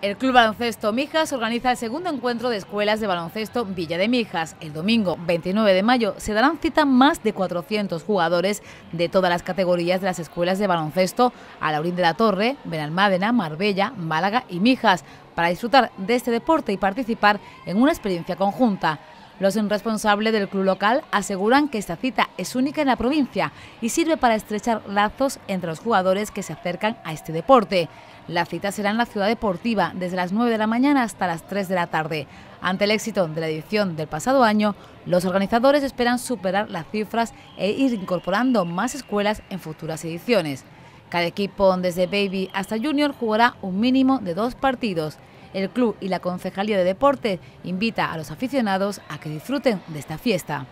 El Club Baloncesto Mijas organiza el segundo encuentro de escuelas de baloncesto Villa de Mijas. El domingo 29 de mayo se darán cita más de 400 jugadores de todas las categorías de las escuelas de baloncesto Alhaurín de la Torre, Benalmádena, Marbella, Málaga y Mijas para disfrutar de este deporte y participar en una experiencia conjunta. Los responsables del club local aseguran que esta cita es única en la provincia y sirve para estrechar lazos entre los jugadores que se acercan a este deporte. La cita será en la ciudad deportiva desde las 9 de la mañana hasta las 3 de la tarde. Ante el éxito de la edición del pasado año, los organizadores esperan superar las cifras e ir incorporando más escuelas en futuras ediciones. Cada equipo, desde Baby hasta Junior, jugará un mínimo de 2 partidos. El club y la Concejalía de Deporte invita a los aficionados a que disfruten de esta fiesta.